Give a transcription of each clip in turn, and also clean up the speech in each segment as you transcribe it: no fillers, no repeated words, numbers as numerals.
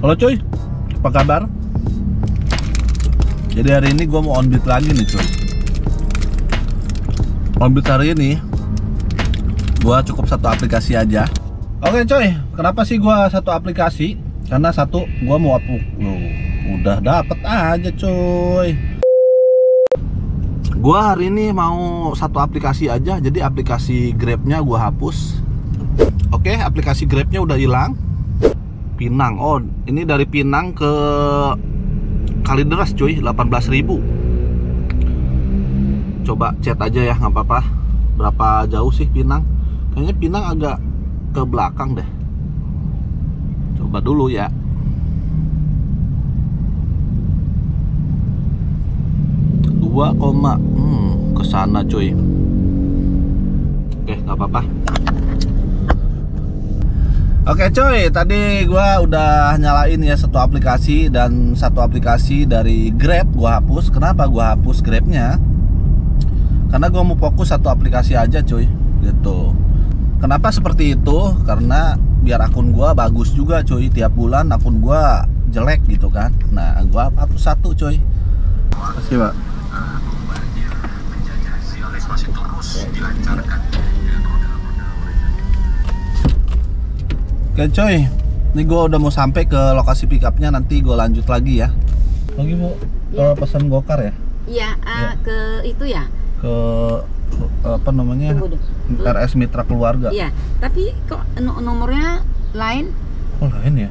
Halo cuy, apa kabar? Jadi hari ini gue mau on-beat lagi nih cuy. On-beat hari ini gue cukup satu aplikasi aja. Oke coy, kenapa sih gue satu aplikasi? Karena satu, gue mau upload. Udah dapet aja coy. Gue hari ini mau satu aplikasi aja. Jadi aplikasi Grabnya gue hapus. Oke, aplikasi Grabnya udah hilang. Pinang, oh ini dari Pinang ke Kalideres cuy, 18.000. Coba chat aja ya, nggak apa-apa. Berapa jauh sih Pinang? Kayaknya Pinang agak ke belakang deh. Coba dulu ya. Ke sana cuy. Oke, nggak apa-apa. Oke cuy, tadi gua udah nyalain ya satu aplikasi, dan satu aplikasi dari Grab gua hapus. Kenapa gua hapus Grabnya? Karena gua mau fokus satu aplikasi aja cuy, gitu. Kenapa seperti itu? Karena biar akun gua bagus juga cuy. Tiap bulan akun gua jelek gitu kan. Nah, gua hapus satu cuy. Makasih pak. Oke coy, ini gue udah mau sampai ke lokasi pick upnya, nanti gue lanjut lagi ya. Lagi bu, kalau pesan gokar ya? Iya, ya. Ke itu ya? Ke apa namanya? RS Mitra Keluarga. Iya, tapi kok nomornya lain? Oh lain ya?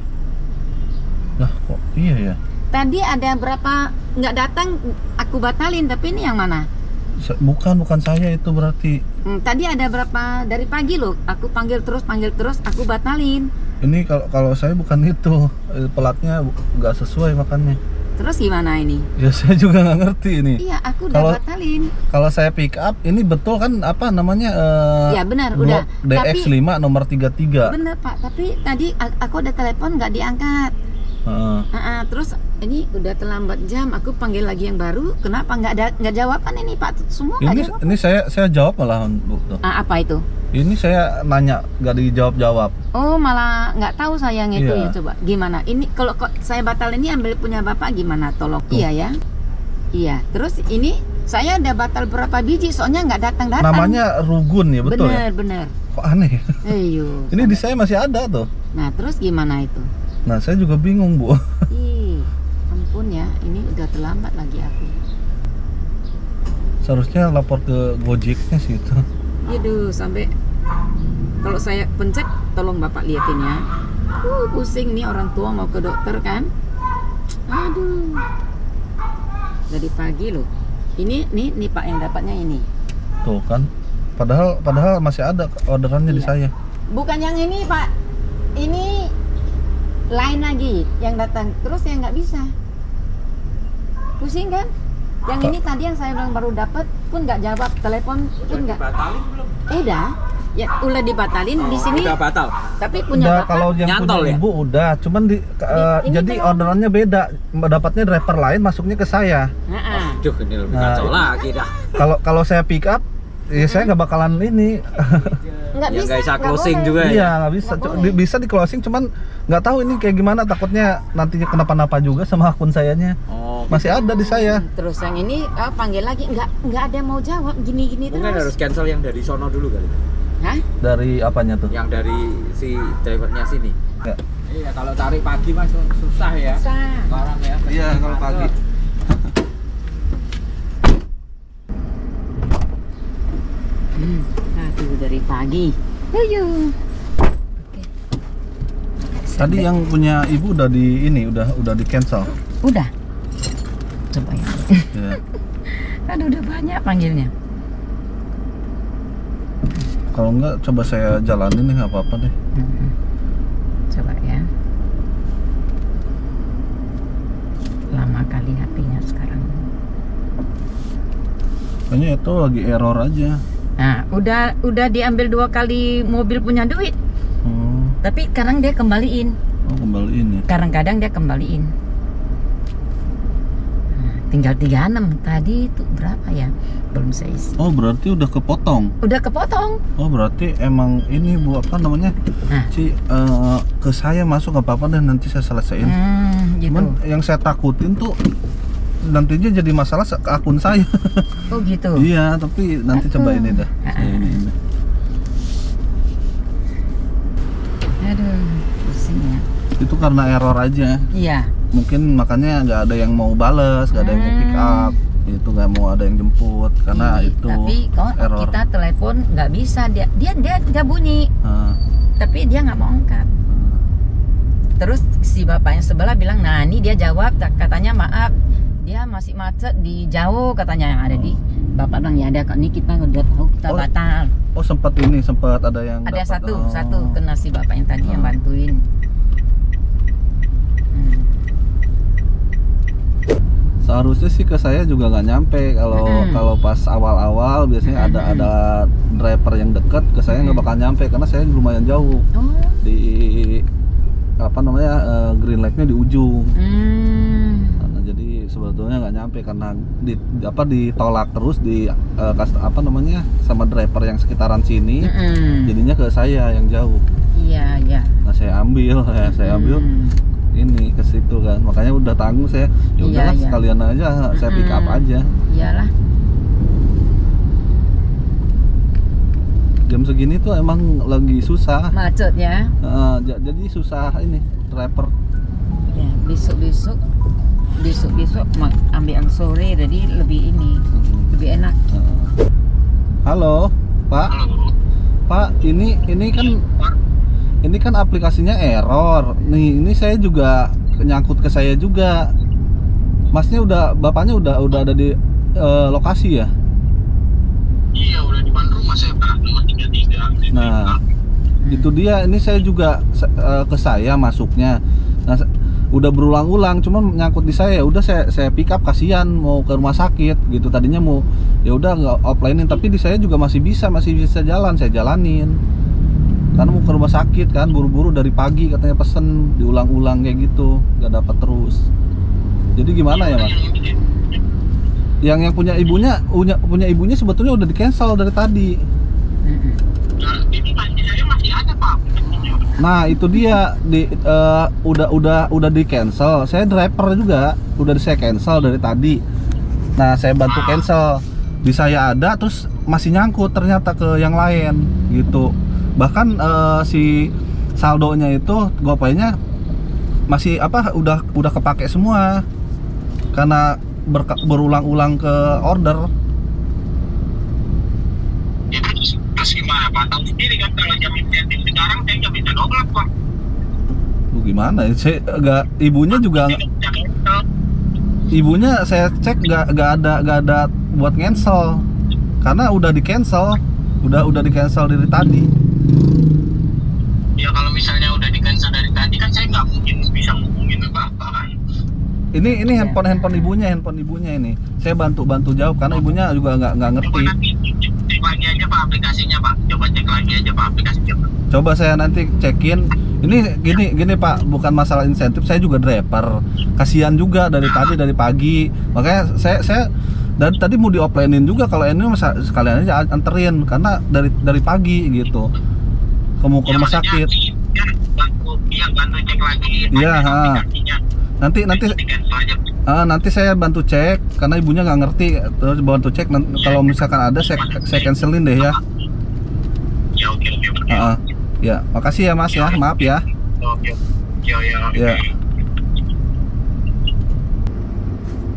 Lah kok iya ya? Tadi ada berapa nggak datang, aku batalin, tapi ini yang mana? Bukan saya itu berarti. Tadi ada berapa dari pagi loh, aku panggil terus aku batalin. Ini kalau saya bukan itu, pelatnya nggak sesuai makannya. Terus gimana ini? Ya saya juga nggak ngerti ini. Iya, aku udah batalin. Kalau saya pick up ini betul kan apa namanya? Ya benar, udah. DX5 nomor 33. Benar Pak, tapi tadi aku ada telepon nggak diangkat. Terus ini udah terlambat jam, aku panggil lagi yang baru. Kenapa nggak jawaban ini Pak? Semua nggak jawab. Ini saya jawab malah bu. Apa itu? Ini saya nanya nggak dijawab. Oh malah nggak tahu sayang itu ya. Coba gimana? Ini kalau saya batal ini ambil punya bapak gimana? Tolong. Iya ya. Iya. Terus ini saya udah batal berapa biji? Soalnya nggak datang. Namanya Rugun ya betul. Bener. Kok aneh? Ayo. Ini di saya masih ada tuh. Nah terus gimana itu? Nah, saya juga bingung, Bu. Ih, ampun ya, ini udah terlambat lagi aku. Seharusnya lapor ke Gojeknya sih itu. Aduh, sampai kalau saya pencet, tolong Bapak liatin ya. Pusing nih orang tua mau ke dokter kan? Aduh. Dari pagi loh. Ini nih Pak yang dapatnya ini. Tuh kan. Padahal masih ada orderannya iya. Di saya. Bukan yang ini, Pak. Ini lain lagi yang datang, terus yang nggak bisa. Pusing kan? Yang ini tadi yang saya bilang baru dapat pun nggak jawab, telepon pun nggak. Dibatalin belum? Udah. Ya udah dibatalin di sini. Udah batal. Tapi punya udah, bapak, kalau yang nyantol punya ibu ya? Udah, cuman jadi orderannya beda. Dapatnya driver lain masuknya ke saya. Aduh, ini lebih kacau lagi dah. Kalau saya pick up ya saya nggak bakalan ini nggak ya, bisa closing juga ya. Iya nggak bisa, bisa di closing cuman nggak tahu ini kayak gimana, takutnya nantinya kenapa-napa juga sama akun sayanya. Masih ada di saya. Terus yang ini panggil lagi nggak ada yang mau jawab, gini-gini terus. Mungkin harus cancel yang dari sono dulu kali. Hah? Dari apanya tuh? Yang dari si drivernya sini. Ya. Iya kalau tarik pagi mas susah ya. Susah. Orang ya. Iya kalau pagi. Aduh dari pagi. Ayo. Tadi yang punya ibu udah di ini udah di cancel. Udah. Coba ya. Aduh udah banyak panggilnya. Kalau enggak coba saya jalanin nih nggak apa-apa deh. Coba ya. Lama kali HP-nya sekarang. Kayaknya itu lagi error aja. Nah, udah diambil 2 kali mobil punya duit. Tapi sekarang dia kembaliin. Oh, kembaliin ya. Kadang-kadang dia kembaliin. Nah, tinggal 36. Tadi itu berapa ya? Belum saya isi. Oh, berarti udah kepotong. Udah kepotong. Oh, berarti emang ini Bu apa namanya? Nah. Si ke saya masuk enggak apa-apa deh, nanti saya selesaiin. Gitu. Cuman yang saya takutin tuh nantinya jadi masalah ke akun saya. Oh, gitu. Iya, tapi nanti coba ini dah. Ini. Aduh, pusing ya. Itu karena error aja. Iya. Mungkin makanya nggak ada yang mau bales, nggak ada yang mau pick up, itu nggak mau ada yang jemput karena itu tapi error. Kita telepon nggak bisa, dia bunyi, tapi dia nggak mau angkat. Terus si bapaknya sebelah bilang, nah ini dia jawab, katanya maaf, dia masih macet di jauh katanya yang ada di. Bapak bilang ya ada, ini kita udah tahu kita batal. Oh sempat ini, sempat ada yang ada dapat, satu kena si bapak yang tadi yang bantuin. Seharusnya sih ke saya juga nggak nyampe kalau kalau pas awal-awal biasanya ada driver yang dekat ke saya nggak bakal nyampe karena saya lumayan jauh di apa namanya green light-nya di ujung. Nah, jadi sebetulnya nggak nyampe karena ditolak terus di apa namanya sama driver yang sekitaran sini jadinya ke saya yang jauh. Iya iya. Nah saya ambil ya saya ambil. Ini ke situ kan, makanya udah tanggung saya. Ya udahlah sekalian aja saya pick up aja. Iyalah. Jam segini tuh emang lagi susah. Macet ya. Jadi susah ini driver. Ya, besok ambil yang sore jadi lebih ini, lebih enak. Halo, Pak. Halo. Pak, ini kan ini kan aplikasinya error. Nih, ini saya juga nyangkut ke saya juga. Masnya udah, bapaknya udah ada di lokasi ya? Iya, udah di depan rumah saya Pak, nomor 33. Nah, itu dia. Ini saya juga ke saya masuknya. Nah, udah berulang-ulang, cuman nyangkut di saya. Udah saya pick up, kasihan mau ke rumah sakit gitu. Tadinya mau ya udah nggak offline-in, tapi di saya juga masih bisa jalan. Saya jalanin. Karena mau ke rumah sakit kan, buru-buru dari pagi katanya pesen, diulang-ulang kayak gitu, nggak dapat terus. Jadi gimana ya Mas? Yang punya ibunya sebetulnya udah di cancel dari tadi. Nah itu dia udah di cancel. Saya driver juga udah saya cancel dari tadi. Nah saya bantu cancel, di saya ada terus masih nyangkut ternyata ke yang lain gitu. Bahkan si saldonya itu GoPay-nya masih apa udah kepake semua karena berulang-ulang ke order. Ya terus gimana Pak? Tahu sendiri kan kalau jamin insentif sekarang saya nggak bisa doblak Pak. Gimana ya? Saya nggak, ibunya juga ibunya saya cek nggak ada buat cancel karena udah di cancel, udah di cancel dari tadi. Ya kalau misalnya udah di-cancel dari tadi kan saya nggak mungkin bisa ngomongin apa-apa kan. Ini handphone ibunya ini. Saya bantu jawab karena ibunya juga nggak ngerti. Coba lagi aja Pak aplikasinya Pak. Coba cek lagi aja Pak aplikasinya Pak. Coba saya nanti cekin. Ini gini Pak, bukan masalah insentif, saya juga driver. Kasihan juga dari pagi. Makanya saya dan tadi mau di offline-in juga kalau ini sekalian aja anterin karena dari pagi gitu. Ke rumah sakit. Bantu cek lagi. Iya, Nanti saya bantu cek karena ibunya nggak ngerti, terus bantu cek kalau misalkan ada saya cancelin deh ya. Ya oke. Ya, makasih ya Mas ya. Maaf ya. Oke. Ya.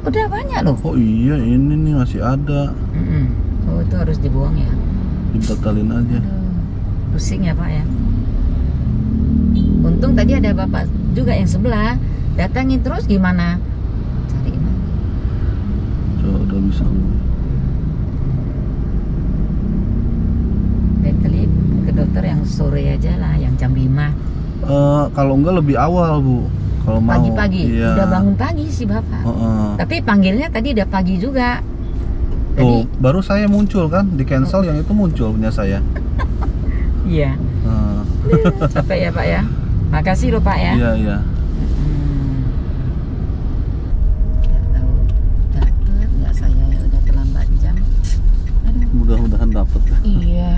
Udah banyak loh. Oh iya, ini nih masih ada. Oh, itu harus dibuang ya. Dibatalin aja. Pusing ya Pak ya. Untung tadi ada bapak juga yang sebelah datangin terus gimana? Cariin lagi. Coba udah bisa. Betelip ke dokter yang sore aja lah, yang jam 5. Kalau enggak lebih awal Bu. Kalau mau pagi-pagi. Iya. Udah bangun pagi sih bapak. Tapi panggilnya tadi udah pagi juga. Tuh, jadi baru saya muncul kan di cancel yang itu muncul punya saya. Iya. Capek ya Pak ya. Makasih loh Pak ya. Iya. Tahu. mudah-mudahan dapat. Iya.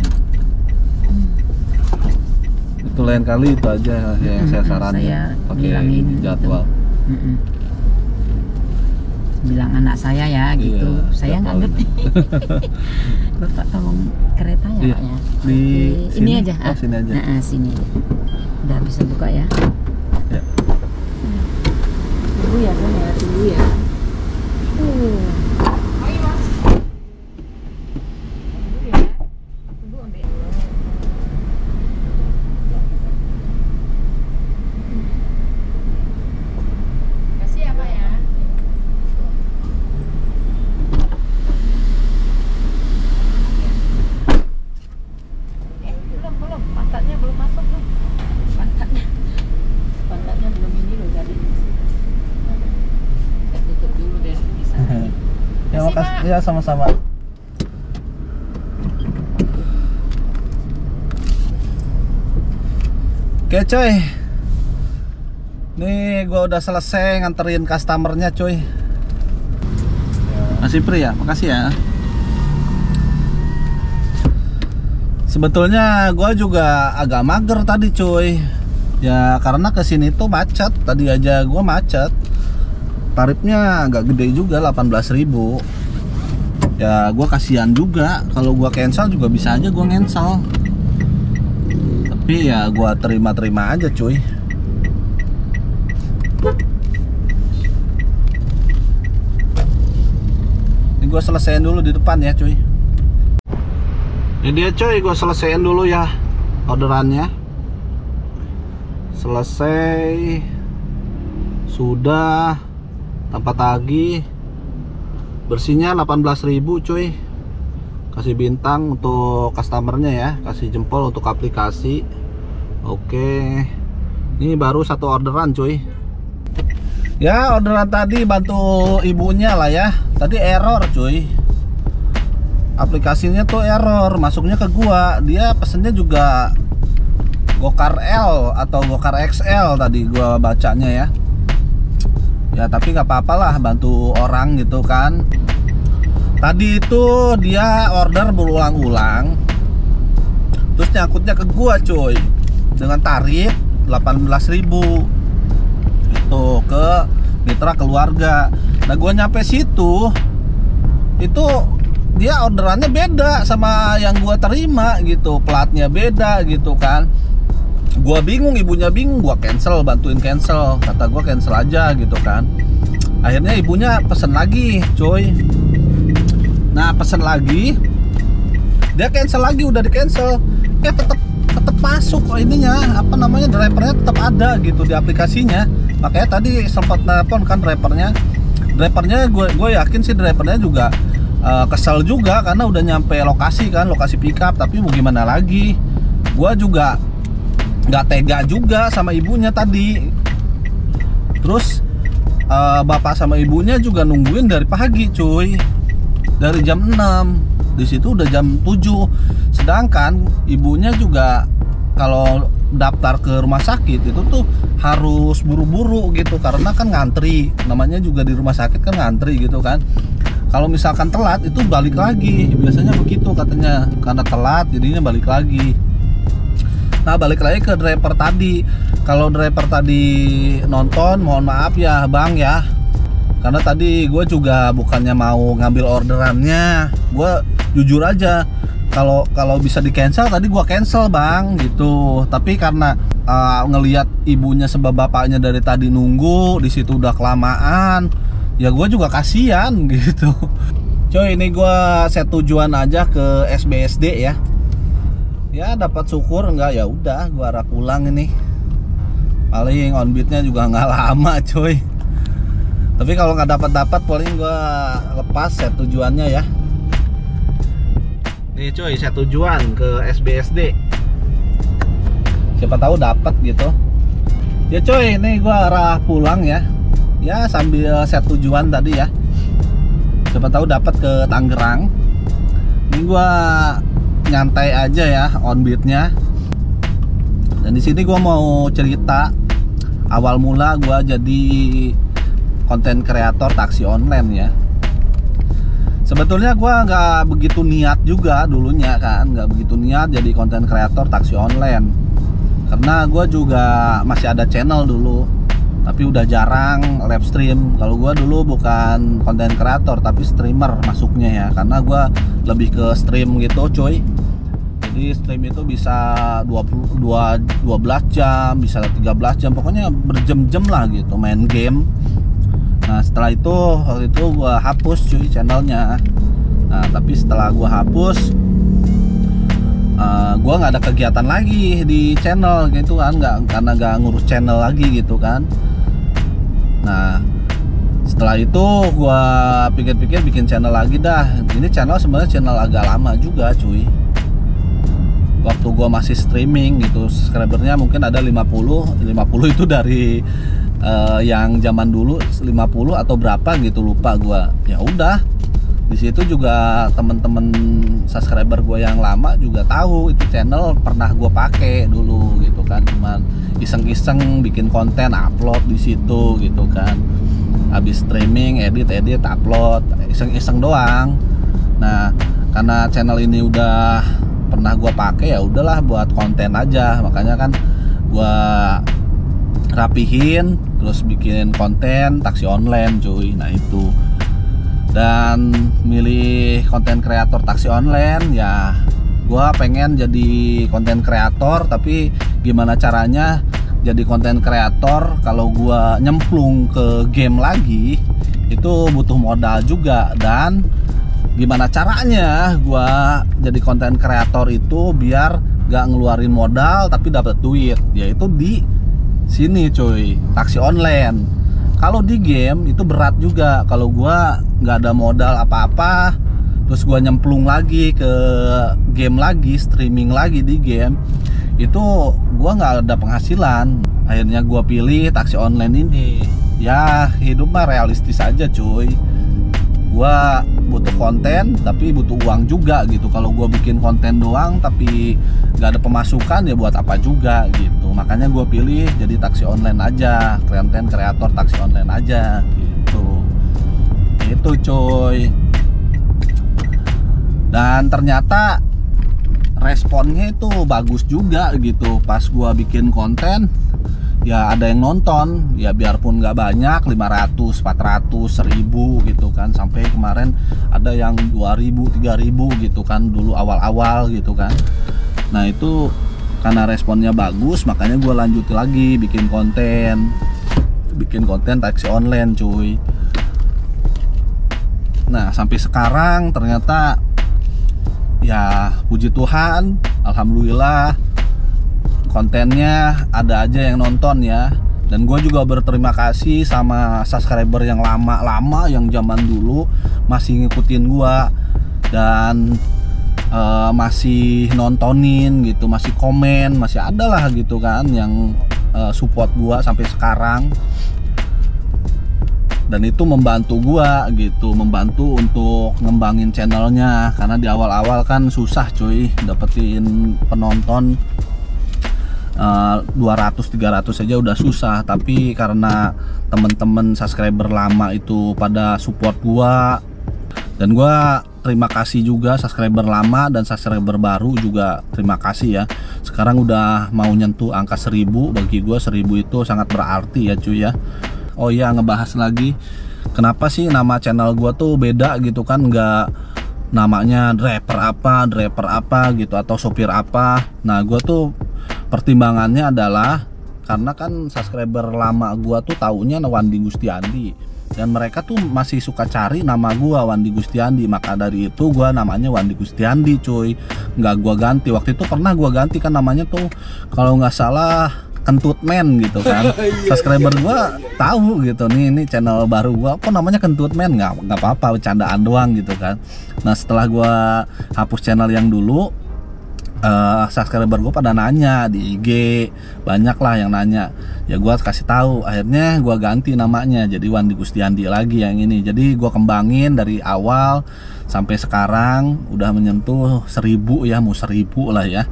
Itu lain kali itu aja yang saya saranin. Pakai jadwal. Bilang anak saya ya gitu. Iya, saya nggak ngerti. Bapak tolong kereta ya, Pak ya. Di sini aja. Oh, sini aja. Nah, sini. Udah bisa buka ya. Ya. Tunggu ya, Bang ya. Tunggu ya. Ya, sama-sama. Oke coy, nih gua udah selesai nganterin customernya coy. Masih free ya, makasih ya. Sebetulnya gua juga agak mager tadi coy. Ya karena kesini tuh macet, tadi aja gua macet. Tarifnya agak gede juga, 18.000. Ya gue kasihan juga, kalau gue cancel juga bisa aja gue cancel, tapi ya gue terima-terima aja cuy. Ini gue selesaiin dulu di depan ya cuy. Ini dia cuy, gue selesaiin dulu ya orderannya. Selesai, sudah tanpa tagih. Bersihnya 18.000 cuy. Kasih bintang untuk customernya ya, kasih jempol untuk aplikasi. Oke. Ini baru satu orderan cuy. Ya orderan tadi bantu ibunya lah ya. Tadi error cuy, aplikasinya tuh error, masuknya ke gua. Dia pesennya juga Gokar L atau Gokar XL tadi gua bacanya ya. Ya tapi nggak apa-apa lah, bantu orang gitu kan. Tadi itu dia order berulang-ulang, terus nyangkutnya ke gua coy, dengan tarif 18.000 itu ke Mitra Keluarga. Nah gua nyampe situ, itu dia orderannya beda sama yang gua terima gitu, platnya beda gitu kan. Gua bingung, ibunya bingung, gua cancel, bantuin cancel, kata gua cancel aja gitu kan. Akhirnya ibunya pesen lagi coy. Nah pesen lagi, dia cancel lagi, udah di cancel, tetep masuk kok ininya, apa namanya, drivernya tetap ada gitu di aplikasinya. Makanya tadi sempat telepon kan drivernya gue yakin sih drivernya juga kesel juga karena udah nyampe lokasi kan, lokasi pickup. Tapi mau gimana lagi, gua juga nggak tega juga sama ibunya tadi. Terus bapak sama ibunya juga nungguin dari pagi cuy, dari jam 6 di situ udah jam 7. Sedangkan ibunya juga kalau daftar ke rumah sakit itu tuh harus buru-buru gitu, karena kan ngantri, namanya juga di rumah sakit kan ngantri gitu kan. Kalau misalkan telat itu balik lagi, biasanya begitu katanya, karena telat jadinya balik lagi. Nah balik lagi ke driver tadi, kalau driver tadi nonton mohon maaf ya bang ya, karena tadi gue juga bukannya mau ngambil orderannya. Gue jujur aja, kalau bisa di cancel tadi gue cancel bang gitu. Tapi karena ngelihat ibunya sama bapaknya dari tadi nunggu di situ udah kelamaan, ya gue juga kasihan gitu coy. Ini gue set tujuan aja ke SBSD ya. Ya dapat syukur enggak, ya udah gua arah pulang ini. Paling onbitnya juga nggak lama coy. Tapi kalau nggak dapat paling gua lepas set tujuannya ya. Nih coy, set tujuan ke SBSD. Siapa tahu dapat gitu. Ya coy, ini gua arah pulang ya. Ya sambil set tujuan tadi ya. Siapa tahu dapat ke Tangerang. Ini gua nyantai aja ya on beatnya. Dan di sini gue mau cerita awal mula gue jadi konten kreator taksi online ya. Sebetulnya gue nggak begitu niat juga dulunya kan, nggak begitu niat jadi konten kreator taksi online, karena gue juga masih ada channel dulu, tapi udah jarang live stream. Kalau gue dulu bukan konten kreator tapi streamer masuknya ya, karena gue lebih ke stream gitu cuy. Jadi stream itu bisa 12 jam, bisa 13 jam, pokoknya berjam-jam lah gitu main game. Nah setelah itu, waktu itu gue hapus cuy channelnya. Nah tapi setelah gue hapus, gue nggak ada kegiatan lagi di channel gitu kan, karena nggak ngurus channel lagi gitu kan. Nah setelah itu gue pikir-pikir bikin channel lagi dah. Ini channel sebenarnya channel agak lama juga cuy. Waktu gue masih streaming gitu, subscribernya mungkin ada 50 itu dari yang zaman dulu 50 atau berapa gitu lupa gue. Ya udah, di situ juga temen-temen subscriber gue yang lama juga tahu itu channel pernah gue pakai dulu gitu kan, cuman iseng-iseng bikin konten upload di situ gitu kan, habis streaming edit-edit upload iseng-iseng doang. Nah karena channel ini udah pernah gue pakai, ya udahlah buat konten aja, makanya kan gue rapihin terus bikin konten taksi online cuy. Nah itu, dan milih konten kreator taksi online ya, gua pengen jadi konten kreator tapi gimana caranya jadi konten kreator kalau gua nyemplung ke game lagi itu butuh modal juga, dan gimana caranya gua jadi konten kreator itu biar gak ngeluarin modal tapi dapat duit, yaitu di sini cuy, taksi online. Kalau di game itu berat juga, kalau gua nggak ada modal apa-apa terus gua nyemplung lagi ke game lagi, streaming lagi di game itu gua nggak ada penghasilan. Akhirnya gua pilih taksi online ini. Ya hidup mah realistis aja cuy, gua butuh konten tapi butuh uang juga gitu. Kalau gua bikin konten doang tapi nggak ada pemasukan ya buat apa juga gitu. Makanya gue pilih jadi taksi online aja, konten kreator taksi online aja gitu. Itu coy. Dan ternyata responnya itu bagus juga gitu. Pas gue bikin konten ya ada yang nonton, ya biarpun gak banyak, 500, 400, 1000 gitu kan. Sampai kemarin ada yang 2000, 3000 gitu kan, dulu awal-awal gitu kan. Nah itu karena responnya bagus, makanya gue lanjut lagi bikin konten taksi online cuy. Nah sampai sekarang ternyata ya puji Tuhan, alhamdulillah kontennya ada aja yang nonton ya. Dan gue juga berterima kasih sama subscriber yang lama-lama, yang zaman dulu masih ngikutin gue dan masih nontonin gitu, masih komen, masih ada lah gitu kan yang support gua sampai sekarang. Dan itu membantu gua gitu, membantu untuk ngembangin channelnya, karena di awal-awal kan susah cuy dapetin penonton 200-300 aja udah susah. Tapi karena temen-temen subscriber lama itu pada support gua, dan gua terima kasih juga subscriber lama dan subscriber baru juga terima kasih ya. Sekarang udah mau nyentuh angka 1000, bagi gue 1000 itu sangat berarti ya cuy ya. Oh iya, ngebahas lagi kenapa sih nama channel gue tuh beda gitu kan, nggak namanya driver apa gitu atau sopir apa. Nah gue tuh pertimbangannya adalah karena kan subscriber lama gue tuh taunya Wandi Gustiandi, dan mereka tuh masih suka cari nama gua Wandi Gustiandi, maka dari itu gua namanya Wandi Gustiandi cuy, nggak gua ganti. Waktu itu pernah gua ganti kan namanya tuh kalau nggak salah Kentutman gitu kan. Subscriber gua tahu gitu, nih channel baru gua kok namanya Kentutman, nggak apa-apa, bercandaan doang gitu kan. Nah setelah gua hapus channel yang dulu, subscriber gue pada nanya di IG, banyak lah yang nanya, ya gue kasih tahu. Akhirnya gue ganti namanya jadi Wandi Gustiandi lagi yang ini. Jadi gue kembangin dari awal sampai sekarang udah menyentuh 1000 ya, mau 1000 lah ya.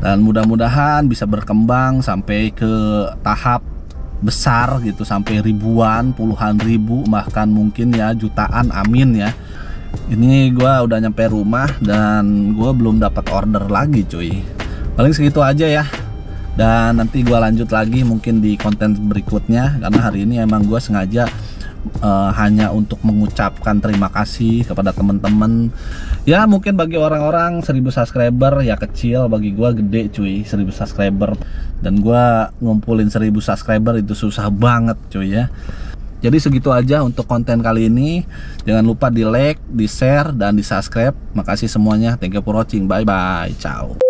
Dan mudah-mudahan bisa berkembang sampai ke tahap besar gitu, sampai ribuan, puluhan ribu, bahkan mungkin ya jutaan, amin ya. Ini gua udah nyampe rumah dan gua belum dapat order lagi, cuy. Paling segitu aja ya. Dan nanti gua lanjut lagi mungkin di konten berikutnya, karena hari ini emang gua sengaja hanya untuk mengucapkan terima kasih kepada teman-teman. Ya mungkin bagi orang-orang 1000 subscriber ya kecil, bagi gua gede cuy 1000 subscriber. Dan gua ngumpulin 1000 subscriber itu susah banget cuy ya. Jadi segitu aja untuk konten kali ini. Jangan lupa di like, di share, dan di subscribe. Makasih semuanya. Thank you for watching. Bye bye. Ciao.